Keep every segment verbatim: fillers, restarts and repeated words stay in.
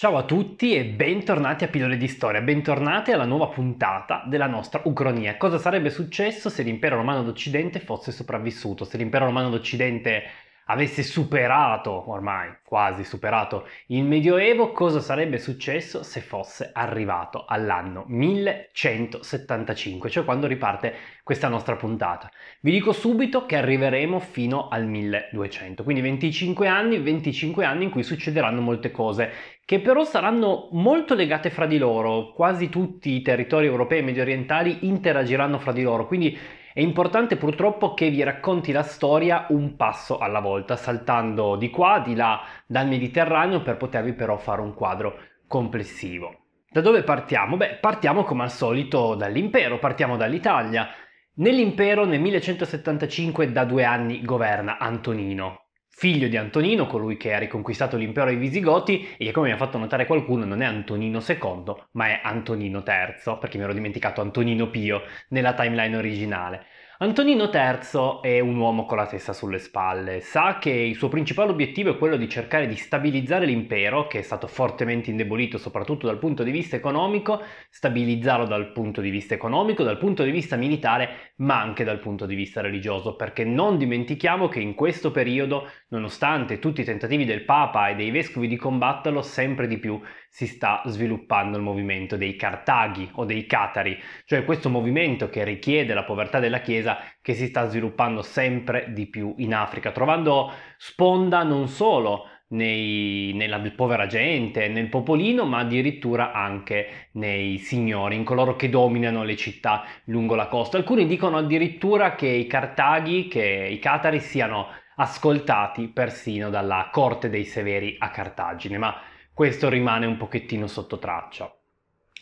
Ciao a tutti e bentornati a Pillole di Storia, bentornati alla nuova puntata della nostra Ucronia. Cosa sarebbe successo se l'impero romano d'Occidente fosse sopravvissuto, se l'impero romano d'Occidente avesse superato, ormai quasi superato, il Medioevo? Cosa sarebbe successo se fosse arrivato all'anno millecentosettantacinque, cioè quando riparte questa nostra puntata? Vi dico subito che arriveremo fino al milleduecento, quindi venticinque anni, venticinque anni in cui succederanno molte cose, che però saranno molto legate fra di loro. Quasi tutti i territori europei e mediorientali interagiranno fra di loro, quindi è importante purtroppo che vi racconti la storia un passo alla volta, saltando di qua, di là, dal Mediterraneo, per potervi però fare un quadro complessivo. Da dove partiamo? Beh, partiamo come al solito dall'impero, partiamo dall'Italia. Nell'impero nel millecentosettantacinque da due anni governa Antonino, figlio di Antonino, colui che ha riconquistato l'impero ai Visigoti e che, come mi ha fatto notare qualcuno, non è Antonino secondo ma è Antonino terzo, perché mi ero dimenticato Antonino Pio nella timeline originale. Antonino terzo è un uomo con la testa sulle spalle, sa che il suo principale obiettivo è quello di cercare di stabilizzare l'impero, che è stato fortemente indebolito soprattutto dal punto di vista economico, stabilizzarlo dal punto di vista economico, dal punto di vista militare, ma anche dal punto di vista religioso, perché non dimentichiamo che in questo periodo, nonostante tutti i tentativi del Papa e dei Vescovi di combatterlo, sempre di più si sta sviluppando il movimento dei Cartaghi o dei Catari, cioè questo movimento che richiede la povertà della Chiesa, che si sta sviluppando sempre di più in Africa, trovando sponda non solo nei, nella povera gente, nel popolino, ma addirittura anche nei signori, in coloro che dominano le città lungo la costa. Alcuni dicono addirittura che i Cartaghi, che i Catari siano ascoltati persino dalla corte dei Severi a Cartagine, ma questo rimane un pochettino sotto traccia.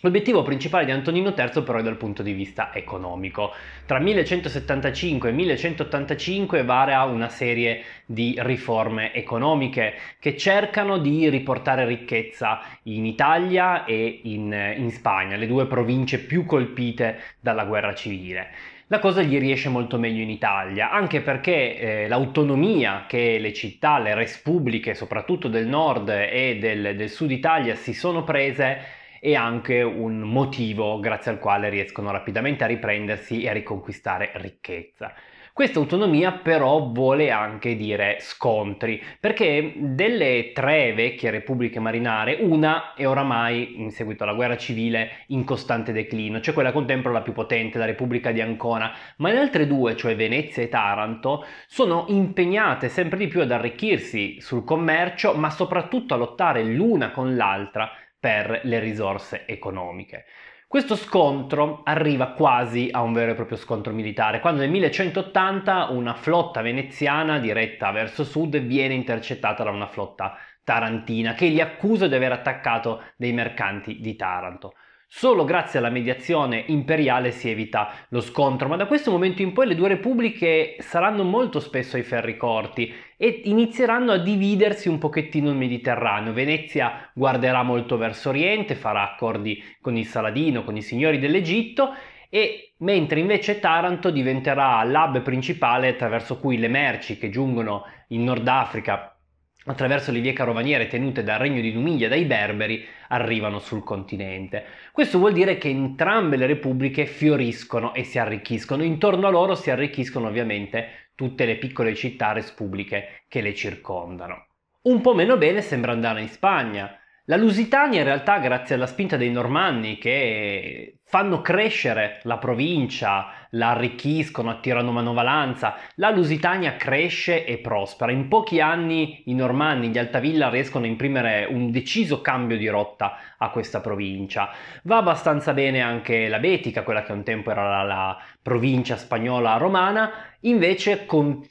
L'obiettivo principale di Antonino terzo però è dal punto di vista economico. Tra millecentosettantacinque e millecentottantacinque varia una serie di riforme economiche che cercano di riportare ricchezza in Italia e in, in Spagna, le due province più colpite dalla guerra civile. La cosa gli riesce molto meglio in Italia, anche perché eh, l'autonomia che le città, le repubbliche, soprattutto del nord e del, del sud Italia, si sono prese è anche un motivo grazie al quale riescono rapidamente a riprendersi e a riconquistare ricchezza. Questa autonomia però vuole anche dire scontri, perché delle tre vecchie repubbliche marinare, una è oramai, in seguito alla guerra civile, in costante declino, cioè quella contempla la più potente, la Repubblica di Ancona, ma le altre due, cioè Venezia e Taranto, sono impegnate sempre di più ad arricchirsi sul commercio, ma soprattutto a lottare l'una con l'altra per le risorse economiche. Questo scontro arriva quasi a un vero e proprio scontro militare, quando nel millecentottanta una flotta veneziana diretta verso sud viene intercettata da una flotta tarantina che li accusa di aver attaccato dei mercanti di Taranto. Solo grazie alla mediazione imperiale si evita lo scontro, ma da questo momento in poi le due repubbliche saranno molto spesso ai ferri corti e inizieranno a dividersi un pochettino il Mediterraneo. Venezia guarderà molto verso oriente, farà accordi con il Saladino, con i signori dell'Egitto, e mentre invece Taranto diventerà l'hub principale attraverso cui le merci che giungono in Nord Africa attraverso le vie carovaniere tenute dal Regno di Numidia, dai Berberi, arrivano sul continente. Questo vuol dire che entrambe le repubbliche fioriscono e si arricchiscono. Intorno a loro si arricchiscono ovviamente tutte le piccole città repubbliche che le circondano. Un po' meno bene sembra andare in Spagna. La Lusitania in realtà, grazie alla spinta dei Normanni, che fanno crescere la provincia, la arricchiscono, attirano manovalanza, la Lusitania cresce e prospera. In pochi anni i Normanni di Altavilla riescono a imprimere un deciso cambio di rotta a questa provincia. Va abbastanza bene anche la Betica, quella che un tempo era la, la provincia spagnola romana, invece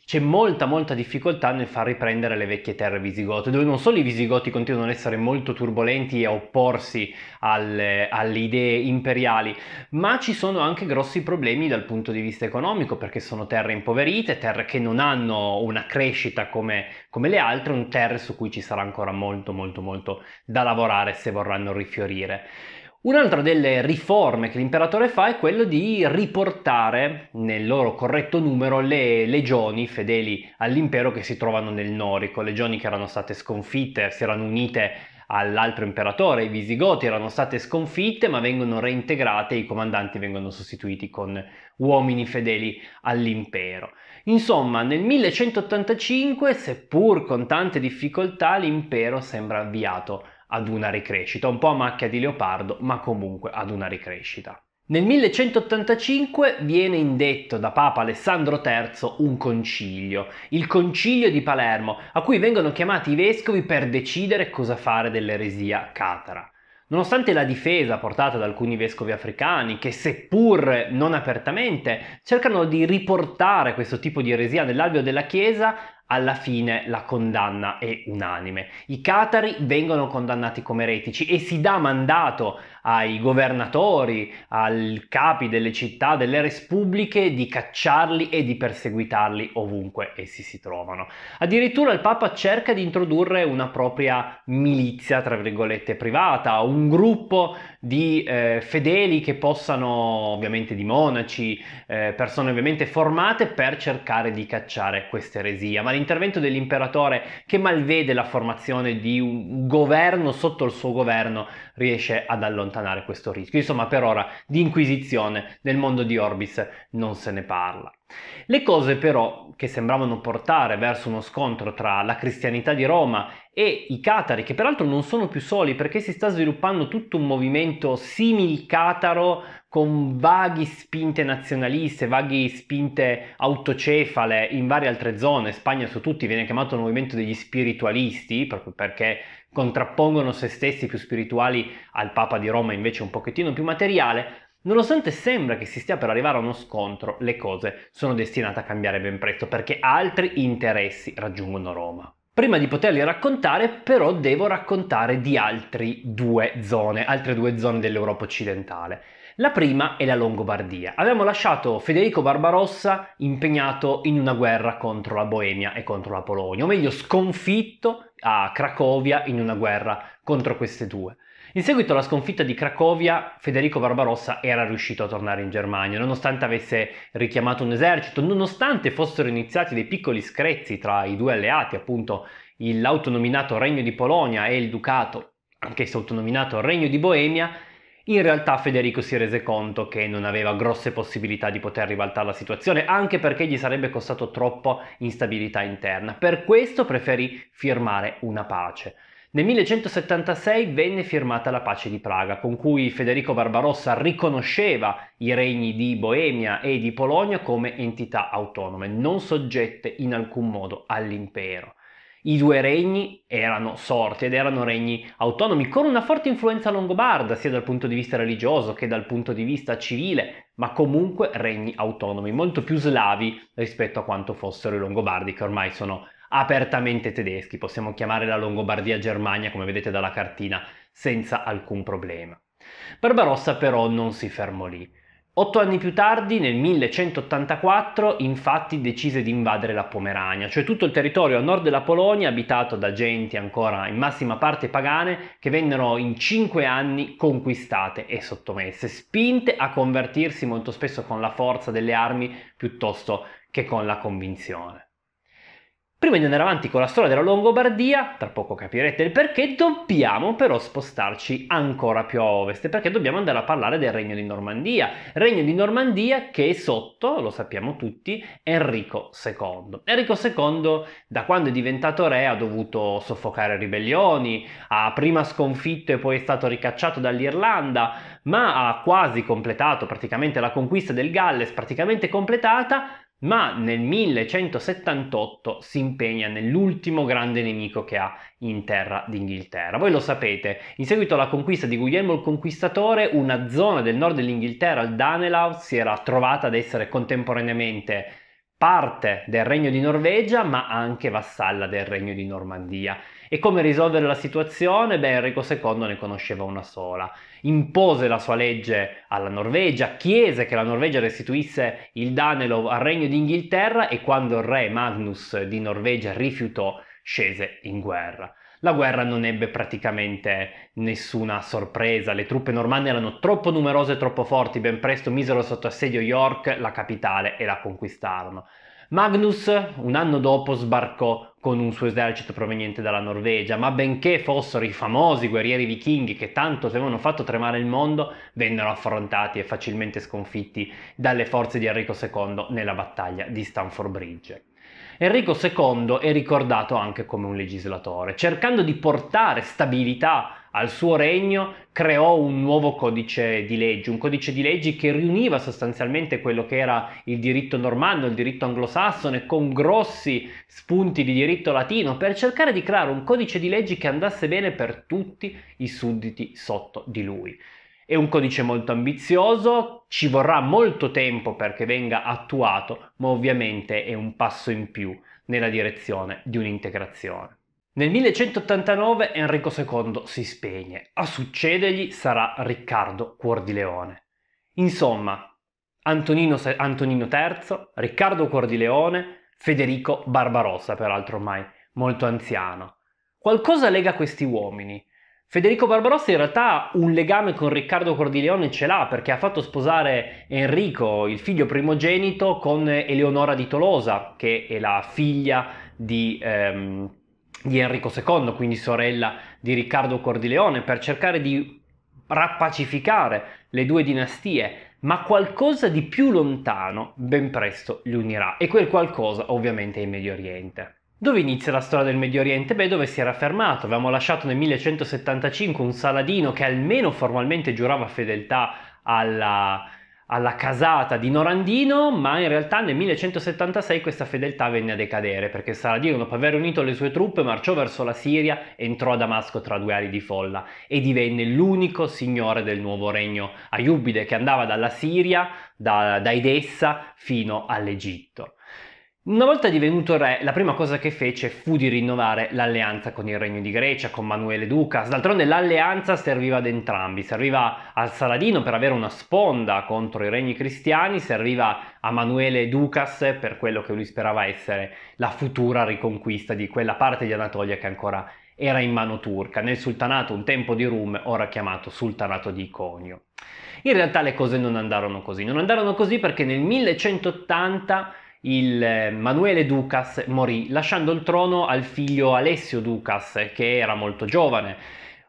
c'è molta molta difficoltà nel far riprendere le vecchie terre visigote, dove non solo i visigoti continuano ad essere molto turbolenti e a opporsi alle, alle idee imperiali, ma ci sono anche grossi problemi dal punto di vista economico, perché sono terre impoverite, terre che non hanno una crescita come, come le altre, un terre su cui ci sarà ancora molto molto molto da lavorare se vorranno rifiorire. Un'altra delle riforme che l'imperatore fa è quello di riportare nel loro corretto numero le legioni fedeli all'impero che si trovano nel Norico, legioni che erano state sconfitte, si erano unite all'altro imperatore. I Visigoti erano state sconfitte ma vengono reintegrate e i comandanti vengono sostituiti con uomini fedeli all'impero. Insomma, nel millecentottantacinque, seppur con tante difficoltà, l'impero sembra avviato ad una ricrescita, un po' a macchia di leopardo, ma comunque ad una ricrescita. Nel millecentottantacinque viene indetto da Papa Alessandro terzo un concilio, il Concilio di Palermo, a cui vengono chiamati i vescovi per decidere cosa fare dell'eresia catara. Nonostante la difesa portata da alcuni vescovi africani, che seppur non apertamente cercano di riportare questo tipo di eresia nell'alveo della Chiesa, alla fine la condanna è unanime. I catari vengono condannati come eretici e si dà mandato ai governatori, ai capi delle città, delle repubbliche, di cacciarli e di perseguitarli ovunque essi si trovano. Addirittura il Papa cerca di introdurre una propria milizia, tra virgolette, privata, un gruppo di eh, fedeli che possano, ovviamente di monaci, eh, persone ovviamente formate, per cercare di cacciare questa eresia. Ma l'intervento dell'imperatore, che malvede la formazione di un governo sotto il suo governo, riesce ad allontanare questo rischio. Insomma, per ora di inquisizione nel mondo di Orbis non se ne parla. Le cose però, che sembravano portare verso uno scontro tra la cristianità di Roma e i catari, che peraltro non sono più soli perché si sta sviluppando tutto un movimento simil cataro con vaghi spinte nazionaliste, vaghi spinte autocefale in varie altre zone. Spagna su tutti viene chiamato il movimento degli spiritualisti, proprio perché contrappongono se stessi, più spirituali, al Papa di Roma invece un pochettino più materiale. Nonostante sembra che si stia per arrivare a uno scontro, le cose sono destinate a cambiare ben presto perché altri interessi raggiungono Roma. Prima di poterli raccontare, però, devo raccontare di altre due zone, altre due zone dell'Europa occidentale. La prima è la Longobardia. Abbiamo lasciato Federico Barbarossa impegnato in una guerra contro la Boemia e contro la Polonia, o meglio sconfitto a Cracovia in una guerra contro queste due. In seguito alla sconfitta di Cracovia, Federico Barbarossa era riuscito a tornare in Germania, nonostante avesse richiamato un esercito, nonostante fossero iniziati dei piccoli screzi tra i due alleati, appunto l'autonominato Regno di Polonia e il Ducato, anch'esso autonominato Regno di Boemia. In realtà Federico si rese conto che non aveva grosse possibilità di poter ribaltare la situazione, anche perché gli sarebbe costato troppo instabilità interna. Per questo preferì firmare una pace. Nel millecentosettantasei venne firmata la pace di Praga, con cui Federico Barbarossa riconosceva i regni di Boemia e di Polonia come entità autonome, non soggette in alcun modo all'impero. I due regni erano sorti ed erano regni autonomi, con una forte influenza longobarda, sia dal punto di vista religioso che dal punto di vista civile, ma comunque regni autonomi, molto più slavi rispetto a quanto fossero i Longobardi, che ormai sono apertamente tedeschi. Possiamo chiamare la Longobardia Germania, come vedete dalla cartina, senza alcun problema. Barbarossa però non si fermò lì. Otto anni più tardi, nel millecentottantaquattro, infatti decise di invadere la Pomerania, cioè tutto il territorio a nord della Polonia abitato da genti ancora in massima parte pagane, che vennero in cinque anni conquistate e sottomesse, spinte a convertirsi molto spesso con la forza delle armi piuttosto che con la convinzione. Prima di andare avanti con la storia della Longobardia, tra poco capirete il perché, dobbiamo però spostarci ancora più a ovest, perché dobbiamo andare a parlare del Regno di Normandia. Regno di Normandia che è sotto, lo sappiamo tutti, Enrico secondo. Enrico secondo, da quando è diventato re, ha dovuto soffocare ribellioni, ha prima sconfitto e poi è stato ricacciato dall'Irlanda, ma ha quasi completato praticamente la conquista del Galles, praticamente completata, ma nel millecentosettantotto si impegna nell'ultimo grande nemico che ha in terra d'Inghilterra. Voi lo sapete, in seguito alla conquista di Guglielmo il Conquistatore, una zona del nord dell'Inghilterra, il Danelaw, si era trovata ad essere contemporaneamente parte del Regno di Norvegia, ma anche vassalla del Regno di Normandia. E come risolvere la situazione? Beh, Enrico secondo ne conosceva una sola. Impose la sua legge alla Norvegia, chiese che la Norvegia restituisse il Danelaw al Regno d'Inghilterra e quando il re Magnus di Norvegia rifiutò, scese in guerra. La guerra non ebbe praticamente nessuna sorpresa, le truppe normanne erano troppo numerose e troppo forti, ben presto misero sotto assedio York, la capitale, e la conquistarono. Magnus un anno dopo sbarcò con un suo esercito proveniente dalla Norvegia, ma benché fossero i famosi guerrieri vichinghi che tanto avevano fatto tremare il mondo, vennero affrontati e facilmente sconfitti dalle forze di Enrico secondo nella battaglia di Stamford Bridge. Enrico secondo è ricordato anche come un legislatore. Cercando di portare stabilità al suo regno, creò un nuovo codice di leggi, un codice di leggi che riuniva sostanzialmente quello che era il diritto normanno, il diritto anglosassone, con grossi spunti di diritto latino, per cercare di creare un codice di leggi che andasse bene per tutti i sudditi sotto di lui. È un codice molto ambizioso, ci vorrà molto tempo perché venga attuato, ma ovviamente è un passo in più nella direzione di un'integrazione. Nel millecentottantanove Enrico secondo si spegne, a succedergli sarà Riccardo Cuor di Leone. Insomma, Antonino terzo, Riccardo Cuor di Leone, Federico Barbarossa, peraltro ormai molto anziano. Qualcosa lega questi uomini. Federico Barbarossa in realtà un legame con Riccardo Cuor di Leone ce l'ha, perché ha fatto sposare Enrico, il figlio primogenito, con Eleonora di Tolosa, che è la figlia di, ehm, di Enrico secondo, quindi sorella di Riccardo Cuor di Leone, per cercare di rappacificare le due dinastie. Ma qualcosa di più lontano ben presto li unirà, e quel qualcosa ovviamente è il Medio Oriente. Dove inizia la storia del Medio Oriente? Beh, dove si era fermato. Avevamo lasciato nel millecentosettantacinque un Saladino che almeno formalmente giurava fedeltà alla, alla casata di Norandino, ma in realtà nel millecentosettantasei questa fedeltà venne a decadere, perché Saladino, dopo aver unito le sue truppe, marciò verso la Siria, entrò a Damasco tra due ali di folla e divenne l'unico signore del nuovo regno aiubide, che andava dalla Siria, da, da Edessa, fino all'Egitto. Una volta divenuto re, la prima cosa che fece fu di rinnovare l'alleanza con il Regno di Grecia, con Manuele Ducas. D'altronde l'alleanza serviva ad entrambi, serviva al Saladino per avere una sponda contro i regni cristiani, serviva a Manuele Ducas per quello che lui sperava essere la futura riconquista di quella parte di Anatolia che ancora era in mano turca, nel sultanato un tempo di Rum, ora chiamato Sultanato di Iconio. In realtà le cose non andarono così, non andarono così perché nel millecentottanta il Manuele Ducas morì, lasciando il trono al figlio Alessio Ducas, che era molto giovane.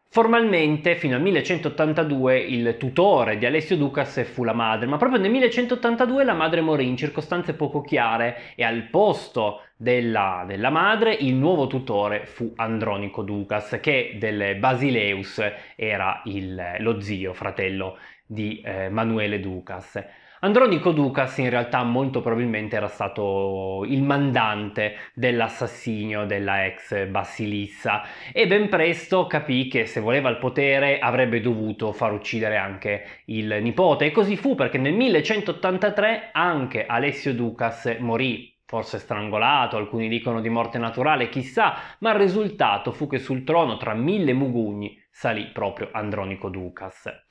Formalmente fino al millecentottantadue il tutore di Alessio Ducas fu la madre, ma proprio nel millecentottantadue la madre morì in circostanze poco chiare, e al posto della, della madre il nuovo tutore fu Andronico Ducas, che del Basileus era il, lo zio, fratello di eh, Manuele Ducas. Andronico Ducas in realtà molto probabilmente era stato il mandante dell'assassinio della ex Basilissa, e ben presto capì che se voleva il potere avrebbe dovuto far uccidere anche il nipote, e così fu, perché nel millecentottantatré anche Alessio Ducas morì, forse strangolato, alcuni dicono di morte naturale, chissà, ma il risultato fu che sul trono tra mille mugugni salì proprio Andronico Ducas.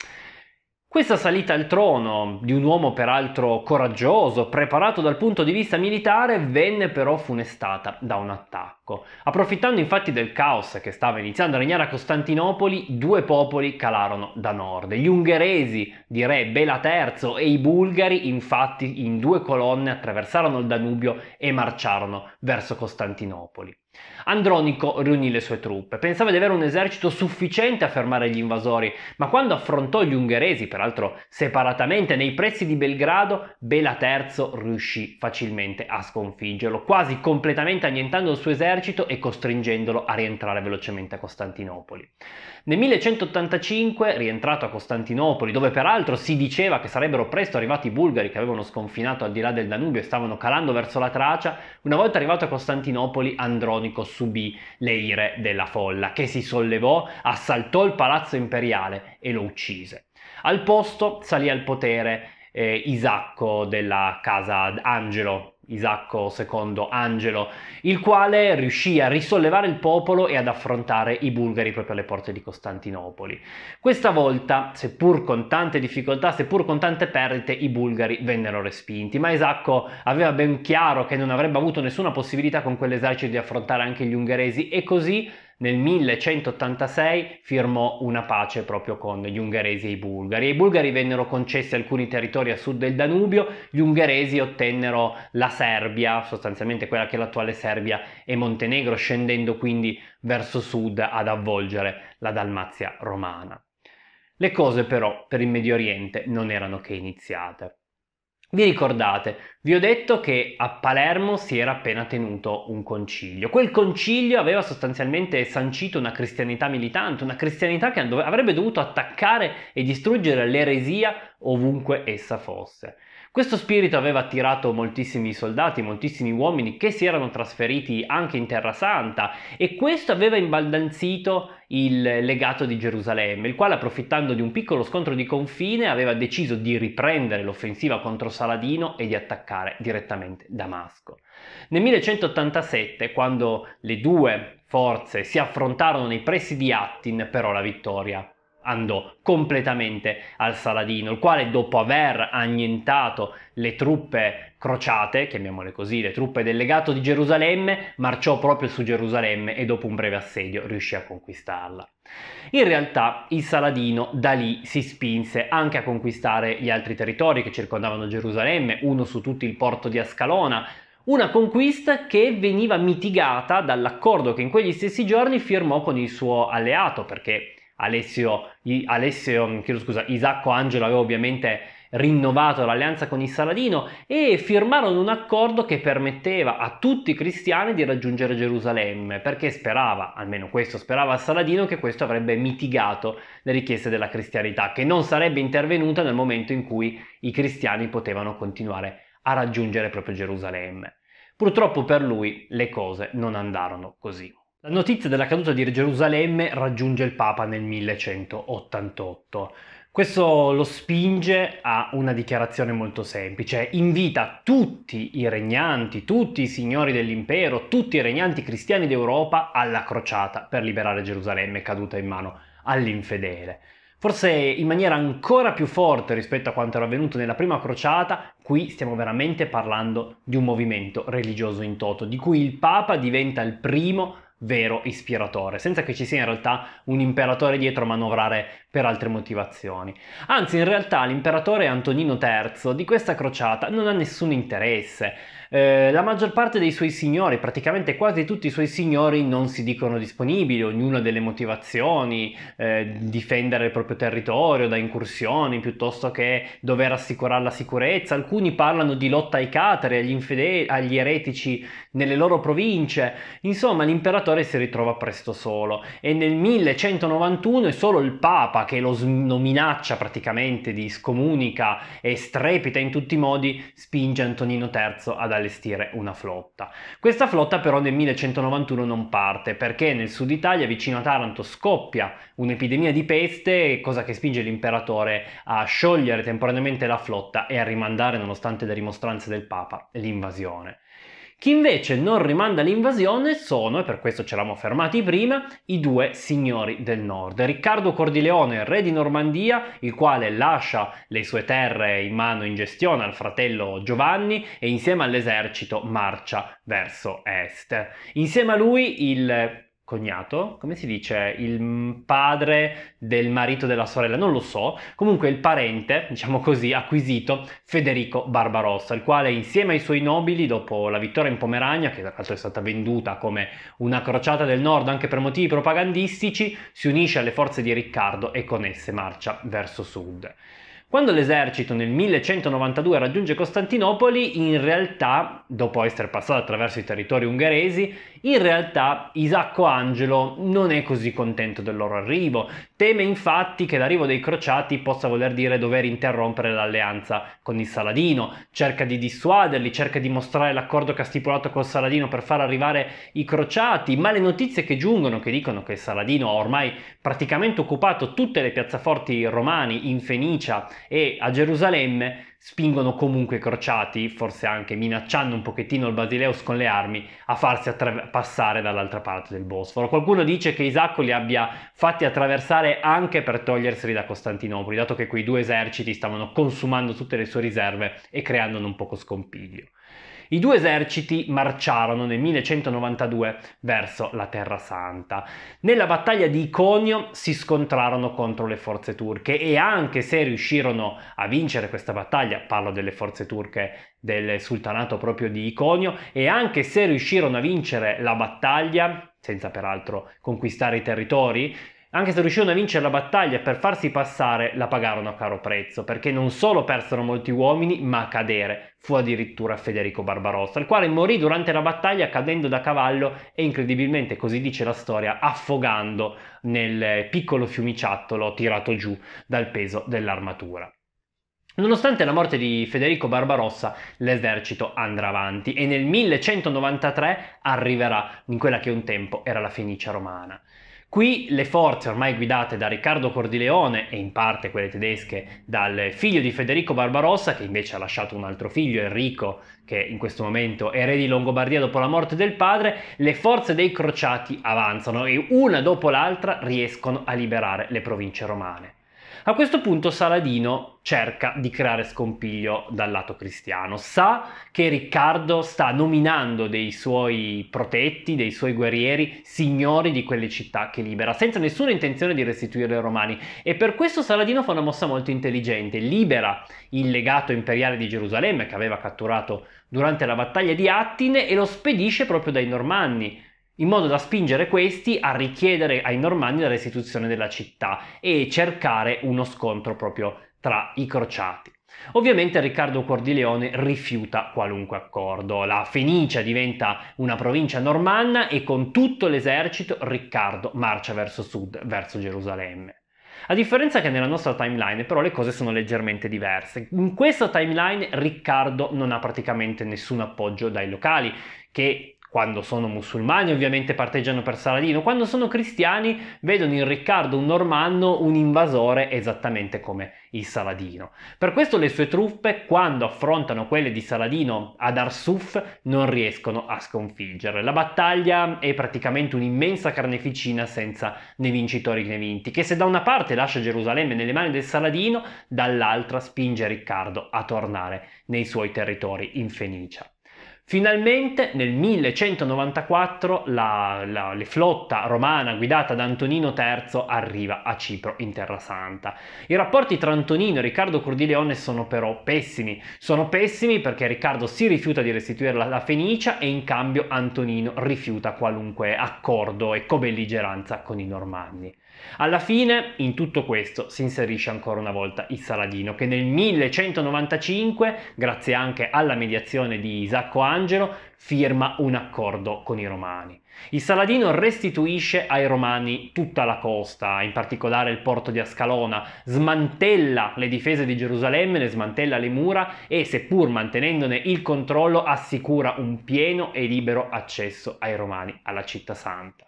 Questa salita al trono di un uomo peraltro coraggioso, preparato dal punto di vista militare, venne però funestata da un attacco. Approfittando infatti del caos che stava iniziando a regnare a Costantinopoli, due popoli calarono da nord. Gli ungheresi di re Bela terzo e i bulgari infatti in due colonne attraversarono il Danubio e marciarono verso Costantinopoli. Andronico riunì le sue truppe, pensava di avere un esercito sufficiente a fermare gli invasori, ma quando affrontò gli ungheresi, peraltro separatamente, nei pressi di Belgrado, Bela terzo riuscì facilmente a sconfiggerlo, quasi completamente annientando il suo esercito e costringendolo a rientrare velocemente a Costantinopoli. Nel millecentottantacinque, rientrato a Costantinopoli, dove peraltro si diceva che sarebbero presto arrivati i bulgari che avevano sconfinato al di là del Danubio e stavano calando verso la Tracia, una volta arrivato a Costantinopoli Andronico subì le ire della folla, che si sollevò, assaltò il palazzo imperiale e lo uccise. Al posto salì al potere eh, Isacco della casa Angelo, Isacco secondo Angelo, il quale riuscì a risollevare il popolo e ad affrontare i bulgari proprio alle porte di Costantinopoli. Questa volta, seppur con tante difficoltà, seppur con tante perdite, i bulgari vennero respinti, ma Isacco aveva ben chiaro che non avrebbe avuto nessuna possibilità con quell'esercito di affrontare anche gli ungheresi, e così nel millecentottantasei firmò una pace proprio con gli ungheresi e i bulgari. Ai bulgari vennero concessi alcuni territori a sud del Danubio, gli ungheresi ottennero la Serbia, sostanzialmente quella che è l'attuale Serbia e Montenegro, scendendo quindi verso sud ad avvolgere la Dalmazia romana. Le cose però per il Medio Oriente non erano che iniziate. Vi ricordate, vi ho detto che a Palermo si era appena tenuto un concilio. Quel concilio aveva sostanzialmente sancito una cristianità militante, una cristianità che avrebbe dovuto attaccare e distruggere l'eresia ovunque essa fosse. Questo spirito aveva attirato moltissimi soldati, moltissimi uomini che si erano trasferiti anche in Terra Santa, e questo aveva imbaldanzito il Legato di Gerusalemme, il quale, approfittando di un piccolo scontro di confine, aveva deciso di riprendere l'offensiva contro Saladino e di attaccare direttamente Damasco. Nel millecentottantasette, quando le due forze si affrontarono nei pressi di Hattin, però la vittoria andò completamente al Saladino, il quale, dopo aver annientato le truppe crociate, chiamiamole così, le truppe del Legato di Gerusalemme, marciò proprio su Gerusalemme e dopo un breve assedio riuscì a conquistarla. In realtà il Saladino da lì si spinse anche a conquistare gli altri territori che circondavano Gerusalemme, uno su tutti il porto di Ascalona, una conquista che veniva mitigata dall'accordo che in quegli stessi giorni firmò con il suo alleato, perché Alessio, Alessio scusa, Isacco Angelo aveva ovviamente rinnovato l'alleanza con il Saladino e firmarono un accordo che permetteva a tutti i cristiani di raggiungere Gerusalemme, perché sperava, almeno questo sperava il Saladino, che questo avrebbe mitigato le richieste della cristianità, che non sarebbe intervenuta nel momento in cui i cristiani potevano continuare a raggiungere proprio Gerusalemme. Purtroppo per lui le cose non andarono così. La notizia della caduta di Gerusalemme raggiunge il Papa nel millecentottantotto. Questo lo spinge a una dichiarazione molto semplice: invita tutti i regnanti, tutti i signori dell'impero, tutti i regnanti cristiani d'Europa alla crociata per liberare Gerusalemme caduta in mano all'infedele. Forse in maniera ancora più forte rispetto a quanto era avvenuto nella prima crociata, qui stiamo veramente parlando di un movimento religioso in toto, di cui il Papa diventa il primo vero ispiratore, senza che ci sia in realtà un imperatore dietro a manovrare per altre motivazioni. Anzi, in realtà l'imperatore Antonino terzo di questa crociata non ha nessun interesse. Eh, la maggior parte dei suoi signori, praticamente quasi tutti i suoi signori, non si dicono disponibili, ognuno ha delle motivazioni: eh, difendere il proprio territorio da incursioni piuttosto che dover assicurare la sicurezza. Alcuni parlano di lotta ai catari, agli infedeli, agli eretici nelle loro province. Insomma, l'imperatore si ritrova presto solo, e nel millecentonovantuno è solo il Papa che lo, lo minaccia praticamente di scomunica e strepita in tutti i modi, spinge Antonino terzo ad allestire una flotta. Questa flotta però nel millecentonovantuno non parte, perché nel sud Italia, vicino a Taranto, scoppia un'epidemia di peste, cosa che spinge l'imperatore a sciogliere temporaneamente la flotta e a rimandare, nonostante le rimostranze del Papa, l'invasione. Chi invece non rimanda l'invasione sono, e per questo ci eravamo fermati prima, i due signori del nord. Riccardo Cuor di Leone, re di Normandia, il quale lascia le sue terre in mano, in gestione al fratello Giovanni, e insieme all'esercito marcia verso est. Insieme a lui il cognato, come si dice, il padre del marito della sorella, non lo so, comunque il parente, diciamo così, acquisito, Federico Barbarossa, il quale insieme ai suoi nobili, dopo la vittoria in Pomerania, che tra l'altro è stata venduta come una crociata del nord anche per motivi propagandistici, si unisce alle forze di Riccardo e con esse marcia verso sud. Quando l'esercito nel millecentonovantadue raggiunge Costantinopoli, in realtà, dopo essere passato attraverso i territori ungheresi, in realtà Isacco Angelo non è così contento del loro arrivo. Teme infatti che l'arrivo dei crociati possa voler dire dover interrompere l'alleanza con il Saladino, cerca di dissuaderli, cerca di mostrare l'accordo che ha stipulato col Saladino per far arrivare i crociati, ma le notizie che giungono, che dicono che il Saladino ha ormai praticamente occupato tutte le piazzaforti romani in Fenicia e a Gerusalemme, spingono comunque i crociati, forse anche minacciando un pochettino il Basileus con le armi, a farsi passare dall'altra parte del Bosforo. Qualcuno dice che Isacco li abbia fatti attraversare anche per toglierseli da Costantinopoli, dato che quei due eserciti stavano consumando tutte le sue riserve e creandone un poco scompiglio. I due eserciti marciarono nel millecentonovantadue verso la Terra Santa. Nella battaglia di Iconio si scontrarono contro le forze turche e anche se riuscirono a vincere questa battaglia, parlo delle forze turche del sultanato proprio di Iconio, e anche se riuscirono a vincere la battaglia, senza peraltro conquistare i territori, anche se riuscirono a vincere la battaglia, per farsi passare la pagarono a caro prezzo, perché non solo persero molti uomini, ma a cadere fu addirittura Federico Barbarossa, il quale morì durante la battaglia cadendo da cavallo e incredibilmente, così dice la storia, affogando nel piccolo fiumiciattolo tirato giù dal peso dell'armatura. Nonostante la morte di Federico Barbarossa, l'esercito andrà avanti e nel millecentonovantatré arriverà in quella che un tempo era la Fenicia romana. Qui le forze ormai guidate da Riccardo Cuor di Leone e in parte quelle tedesche dal figlio di Federico Barbarossa, che invece ha lasciato un altro figlio, Enrico, che in questo momento è re di Longobardia dopo la morte del padre, le forze dei crociati avanzano e una dopo l'altra riescono a liberare le province romane. A questo punto Saladino cerca di creare scompiglio dal lato cristiano, sa che Riccardo sta nominando dei suoi protetti, dei suoi guerrieri, signori di quelle città che libera, senza nessuna intenzione di restituire ai romani, e per questo Saladino fa una mossa molto intelligente, libera il legato imperiale di Gerusalemme che aveva catturato durante la battaglia di Attine e lo spedisce proprio dai normanni, in modo da spingere questi a richiedere ai normanni la restituzione della città e cercare uno scontro proprio tra i crociati. Ovviamente Riccardo Cuor di Leone rifiuta qualunque accordo, la Fenicia diventa una provincia normanna e con tutto l'esercito Riccardo marcia verso sud, verso Gerusalemme. A differenza che nella nostra timeline però le cose sono leggermente diverse. In questa timeline Riccardo non ha praticamente nessun appoggio dai locali, che quando sono musulmani ovviamente parteggiano per Saladino, quando sono cristiani vedono in Riccardo un normanno, un invasore esattamente come il Saladino. Per questo le sue truppe, quando affrontano quelle di Saladino ad Arsuf, non riescono a sconfiggerle. La battaglia è praticamente un'immensa carneficina senza né vincitori né vinti, che se da una parte lascia Gerusalemme nelle mani del Saladino, dall'altra spinge Riccardo a tornare nei suoi territori in Fenicia. Finalmente nel millecentonovantaquattro la, la, la flotta romana guidata da Antonino terzo arriva a Cipro in Terra Santa. I rapporti tra Antonino e Riccardo Cuor di Leone sono però pessimi. Sono pessimi perché Riccardo si rifiuta di restituire la, la Fenicia e in cambio Antonino rifiuta qualunque accordo e cobelligeranza con i normanni. Alla fine in tutto questo si inserisce ancora una volta il Saladino che nel millecentonovantacinque, grazie anche alla mediazione di Isacco Angelo, firma un accordo con i romani. Il Saladino restituisce ai romani tutta la costa, in particolare il porto di Ascalona, smantella le difese di Gerusalemme, ne smantella le mura e, seppur mantenendone il controllo, assicura un pieno e libero accesso ai romani alla città santa.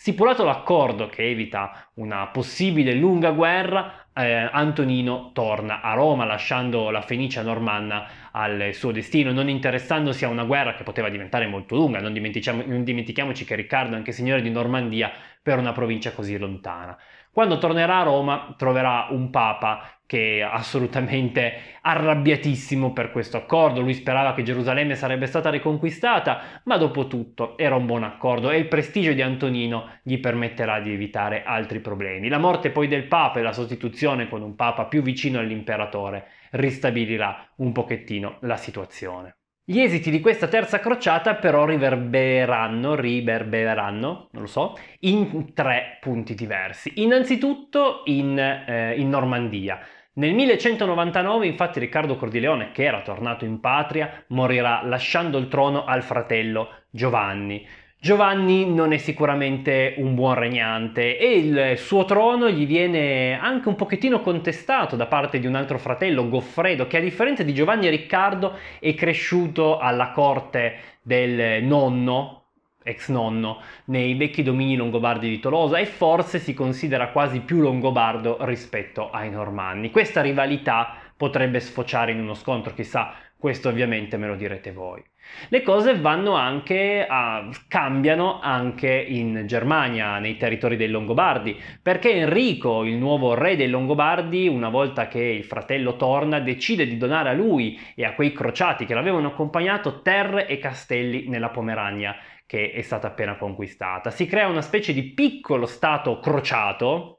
Stipulato l'accordo che evita una possibile lunga guerra, eh, Antonino torna a Roma lasciando la Fenicia normanna al suo destino, non interessandosi a una guerra che poteva diventare molto lunga. Non dimentichiamo, non dimentichiamoci che Riccardo è anche signore di Normandia per una provincia così lontana. Quando tornerà a Roma troverà un papa che è assolutamente arrabbiatissimo per questo accordo. Lui sperava che Gerusalemme sarebbe stata riconquistata, ma dopo tutto era un buon accordo e il prestigio di Antonino gli permetterà di evitare altri problemi. La morte poi del Papa e la sostituzione con un Papa più vicino all'imperatore ristabilirà un pochettino la situazione. Gli esiti di questa terza crociata però riverbereranno, riverbereranno, non lo so, in tre punti diversi. Innanzitutto in, eh, in Normandia. Nel millecentonovantanove infatti Riccardo Cuor di Leone, che era tornato in patria, morirà lasciando il trono al fratello Giovanni. Giovanni non è sicuramente un buon regnante e il suo trono gli viene anche un pochettino contestato da parte di un altro fratello, Goffredo, che a differenza di Giovanni e Riccardo è cresciuto alla corte del nonno, ex nonno, nei vecchi domini longobardi di Tolosa e forse si considera quasi più longobardo rispetto ai normanni. Questa rivalità potrebbe sfociare in uno scontro, chissà Questo ovviamente me lo direte voi. Le cose vanno anche a, cambiano anche in Germania, nei territori dei Longobardi, perché Enrico, il nuovo re dei Longobardi, una volta che il fratello torna, decide di donare a lui e a quei crociati che l'avevano accompagnato terre e castelli nella Pomerania, che è stata appena conquistata. Si crea una specie di piccolo stato crociato,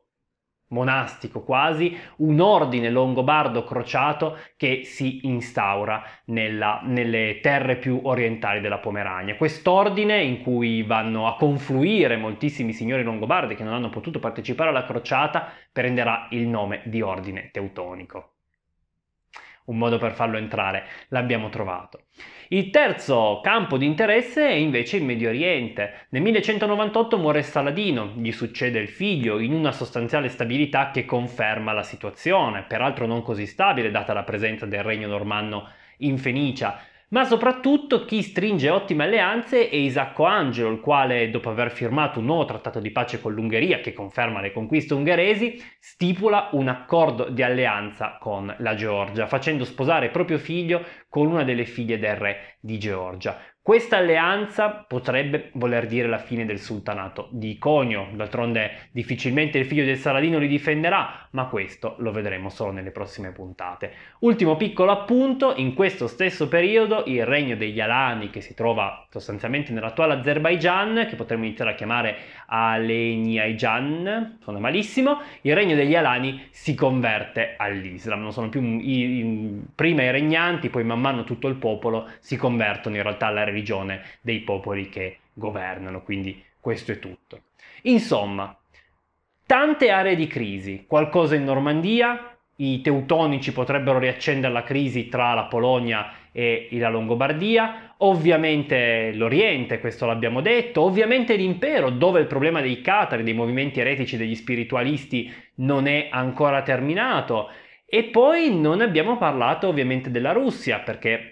monastico quasi, un ordine longobardo crociato che si instaura nella, nelle terre più orientali della Pomerania. Quest'ordine, in cui vanno a confluire moltissimi signori longobardi che non hanno potuto partecipare alla crociata, prenderà il nome di ordine teutonico. Un modo per farlo entrare l'abbiamo trovato. Il terzo campo di interesse è invece il Medio Oriente. Nel millecentonovantotto muore Saladino, gli succede il figlio in una sostanziale stabilità che conferma la situazione, peraltro non così stabile data la presenza del regno normanno in Fenicia, ma soprattutto chi stringe ottime alleanze è Isacco Angelo, il quale, dopo aver firmato un nuovo trattato di pace con l'Ungheria che conferma le conquiste ungheresi, stipula un accordo di alleanza con la Georgia, facendo sposare proprio figlio con una delle figlie del re di Georgia. Questa alleanza potrebbe voler dire la fine del sultanato di Iconio, d'altronde difficilmente il figlio del Saladino li difenderà, ma questo lo vedremo solo nelle prossime puntate. Ultimo piccolo appunto, in questo stesso periodo il regno degli Alani, che si trova sostanzialmente nell'attuale Azerbaigian, che potremmo iniziare a chiamare Aleniaigian, sono malissimo, il regno degli Alani si converte all'Islam, non sono più i, i, prima i regnanti, poi man mano tutto il popolo si convertono in realtà alla religione dei popoli che governano, quindi questo è tutto. Insomma, tante aree di crisi, qualcosa in Normandia, i teutonici potrebbero riaccendere la crisi tra la Polonia e la Longobardia, ovviamente l'Oriente, questo l'abbiamo detto, ovviamente l'impero, dove il problema dei catari, dei movimenti eretici, degli spiritualisti non è ancora terminato, e poi non abbiamo parlato ovviamente della Russia, perché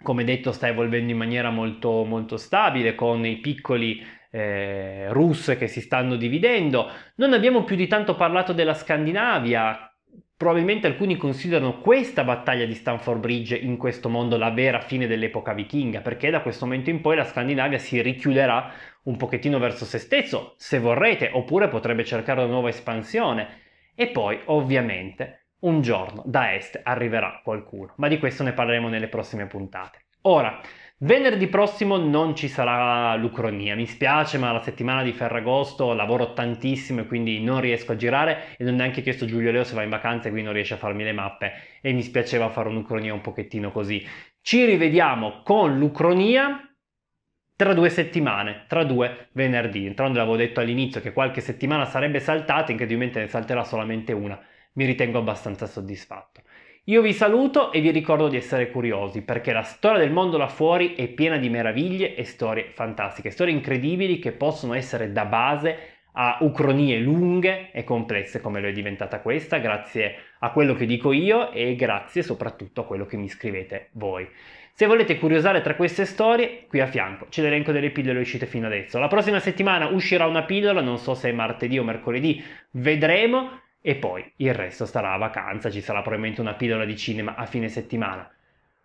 come detto sta evolvendo in maniera molto, molto stabile, con i piccoli eh, russe che si stanno dividendo. Non abbiamo più di tanto parlato della Scandinavia, probabilmente alcuni considerano questa battaglia di Stamford Bridge in questo mondo la vera fine dell'epoca vichinga, perché da questo momento in poi la Scandinavia si richiuderà un pochettino verso se stesso, se vorrete, oppure potrebbe cercare una nuova espansione. E poi ovviamente un giorno da est arriverà qualcuno, ma di questo ne parleremo nelle prossime puntate. Ora, venerdì prossimo non ci sarà l'Ucronia, mi spiace, ma la settimana di Ferragosto lavoro tantissimo e quindi non riesco a girare, e non ho neanche chiesto a Giulio Leo se va in vacanza e quindi non riesce a farmi le mappe, e mi spiaceva fare un'Ucronia un pochettino così. Ci rivediamo con l'Ucronia tra due settimane, tra due venerdì. D'altronde l'avevo detto all'inizio che qualche settimana sarebbe saltata, incredibilmente ne salterà solamente una. Mi ritengo abbastanza soddisfatto. Io vi saluto e vi ricordo di essere curiosi, perché la storia del mondo là fuori è piena di meraviglie e storie fantastiche, storie incredibili che possono essere da base a ucronie lunghe e complesse come lo è diventata questa, grazie a quello che dico io e grazie soprattutto a quello che mi scrivete voi. Se volete curiosare tra queste storie, qui a fianco c'è l'elenco delle pillole uscite fino adesso. La prossima settimana uscirà una pillola, non so se è martedì o mercoledì, vedremo. E poi il resto starà a vacanza, ci sarà probabilmente una pillola di cinema a fine settimana.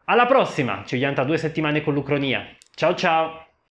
Alla prossima, ci vediamo tra due settimane con l'Ucronia. Ciao ciao!